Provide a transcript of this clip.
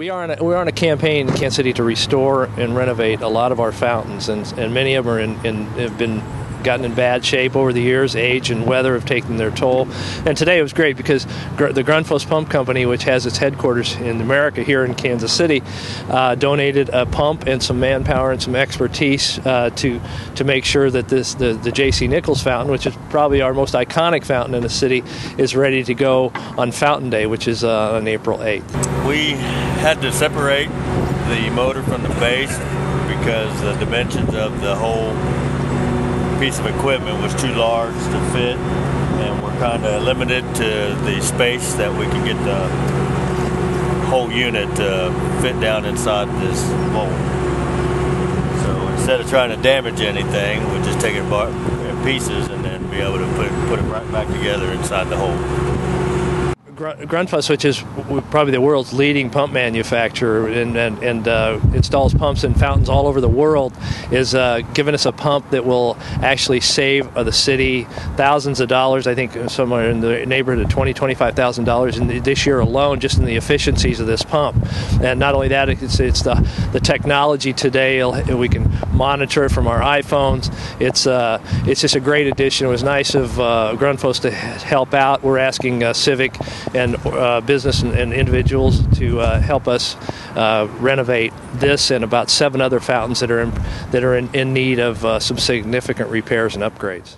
We're on a campaign in Kansas City to restore and renovate a lot of our fountains, and many of them are have gotten in bad shape over the years. Age and weather have taken their toll. And today it was great because the Grundfos Pump Company, which has its headquarters in America here in Kansas City, donated a pump and some manpower and some expertise to make sure that the J.C. Nichols Fountain, which is probably our most iconic fountain in the city, is ready to go on Fountain Day, which is on April 8th. We had to separate the motor from the base because the dimensions of the whole piece of equipment was too large to fit, and we're kind of limited to the space that we can get the whole unit to fit down inside this mold. So instead of trying to damage anything, we just take it apart in pieces and then be able to put it right back together inside the hole. Grundfos, which is probably the world's leading pump manufacturer and installs pumps and fountains all over the world, is giving us a pump that will actually save the city thousands of dollars. I think somewhere in the neighborhood of $20,000 to $25,000 in this year alone, just in the efficiencies of this pump. And not only that, it's the technology today. We can monitor from our iPhones. It's just a great addition. It was nice of Grundfos to help out. We're asking civic and business and individuals to help us renovate this and about 7 other fountains that are in need of some significant repairs and upgrades.